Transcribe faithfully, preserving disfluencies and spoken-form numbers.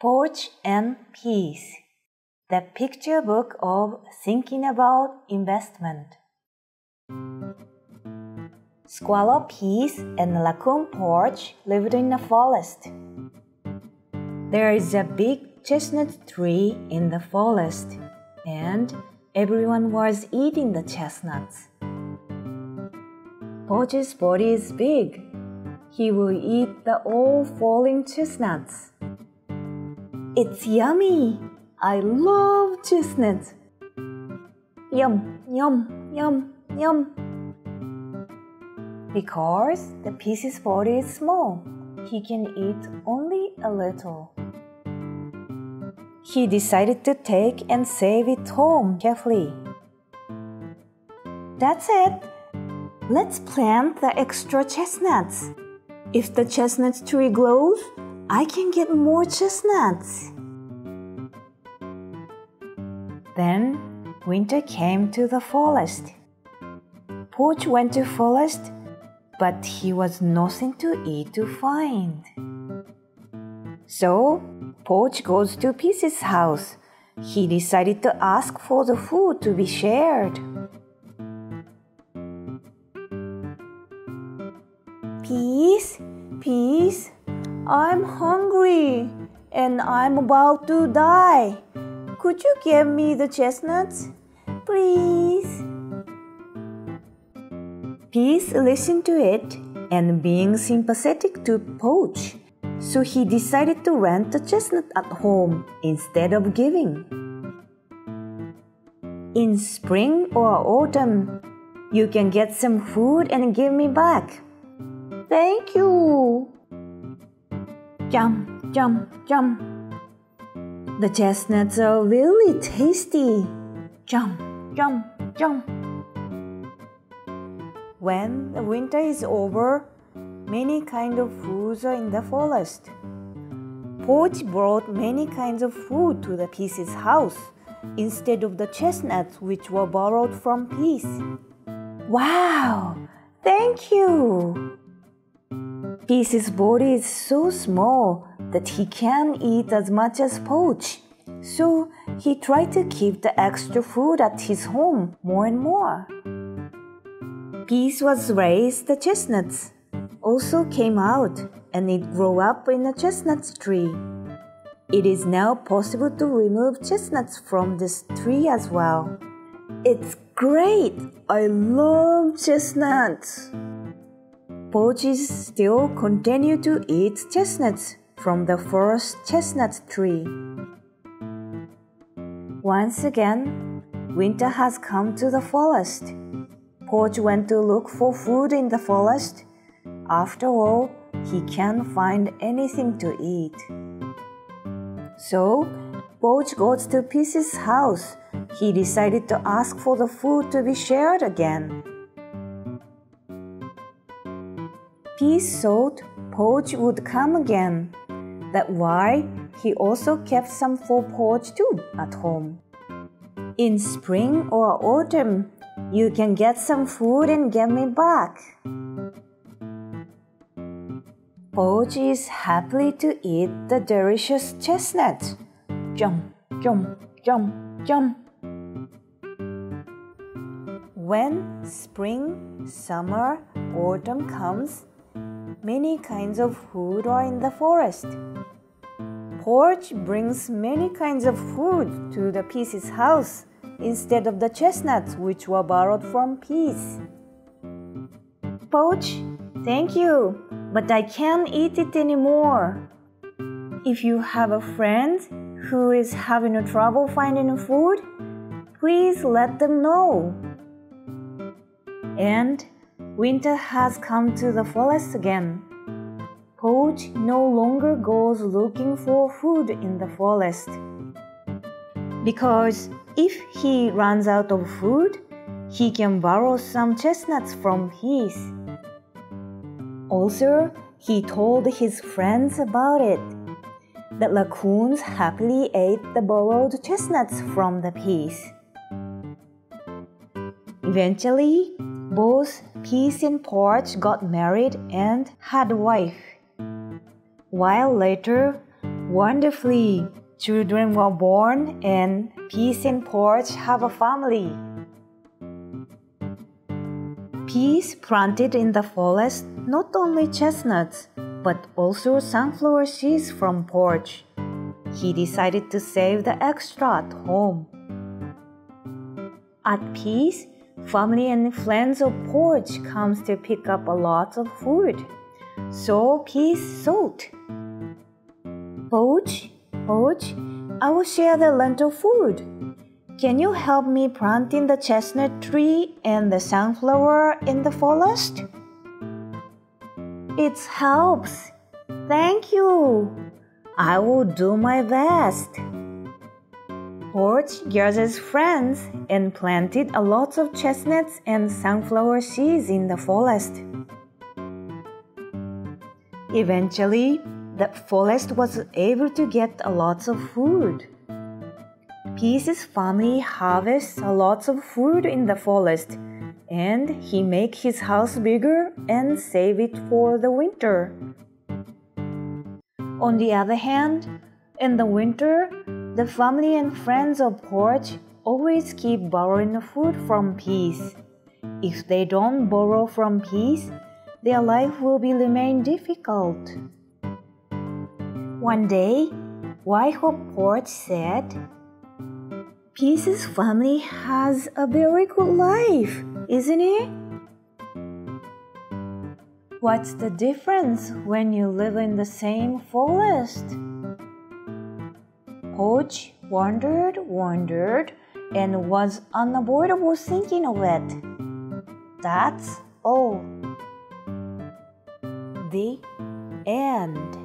Pouch and Peace, the picture book of thinking about investment. Squirrel Peace and Raccoon Pouch lived in a forest. There is a big chestnut tree in the forest, and everyone was eating the chestnuts. Pouch's body is big. He will eat the all falling chestnuts. It's yummy! I love chestnuts! Yum, yum, yum, yum! Because the Peace's body is small, he can eat only a little. He decided to take and save it home carefully. That's it! Let's plant the extra chestnuts. If the chestnut tree grows, I can get more chestnuts. Then winter came to the forest. Pouch went to forest, but he was nothing to eat to find. So Pouch goes to Peace's house. He decided to ask for the food to be shared. Peace, Peace. I'm hungry, and I'm about to die. Could you give me the chestnuts, please? Peace listened to it, and being sympathetic to Pouch, so he decided to rent the chestnut at home instead of giving. In spring or autumn, you can get some food and give me back. Thank you. Jump, jump, jump. The chestnuts are really tasty. Jump, jump, jump. When the winter is over, many kinds of foods are in the forest. Pouch brought many kinds of food to the Peace's house instead of the chestnuts which were borrowed from Peace. Wow! Thank you! Peace's body is so small that he can't eat as much as Pouch, so he tried to keep the extra food at his home more and more. Peace was raised the chestnuts, also came out, and it grew up in a chestnut tree. It is now possible to remove chestnuts from this tree as well. It's great! I love chestnuts! Pouches still continue to eat chestnuts from the first chestnut tree. Once again, winter has come to the forest. Pouch went to look for food in the forest. After all, he can't find anything to eat. So, Pouch goes to Peace's house. He decided to ask for the food to be shared again. Peace thought Pouch would come again. That's why he also kept some for Pouch too at home. In spring or autumn, you can get some food and get me back. Pouch is happy to eat the delicious chestnut. Jump, jump, jump, jump. When spring, summer, autumn comes, many kinds of food are in the forest. Pouch brings many kinds of food to the Peace's house instead of the chestnuts which were borrowed from Peace. Pouch, thank you, but I can't eat it anymore. If you have a friend who is having trouble finding food, please let them know. And winter has come to the forest again. Pouch no longer goes looking for food in the forest. Because if he runs out of food, he can borrow some chestnuts from Peace. Also, he told his friends about it. The raccoons happily ate the borrowed chestnuts from the Peace. Eventually, both Peace and Pouch got married and had a wife. While later, wonderfully. Children were born and Peace and Pouch have a family. Peace planted in the forest not only chestnuts, but also sunflower seeds from Pouch. He decided to save the extra at home. At Peace, family and friends of Pouch comes to pick up a lot of food. So Peace thought, Pouch, Pouch, I will share the lentil food. Can you help me planting the chestnut tree and the sunflower in the forest? It helps. Thank you. I will do my best. Pouch gathers friends and planted a lot of chestnuts and sunflower seeds in the forest. Eventually, the forest was able to get a lot of food. Peace's family harvests a lot of food in the forest, and he makes his house bigger and save it for the winter. On the other hand, in the winter, the family and friends of Pouch always keep borrowing food from Peace. If they don't borrow from Peace, their life will be remain difficult. One day, wife of Pouch said, Peace's family has a very good life, isn't it? What's the difference when you live in the same forest? Pouch wondered, wondered, and was unavoidable thinking of it. That's all. The end.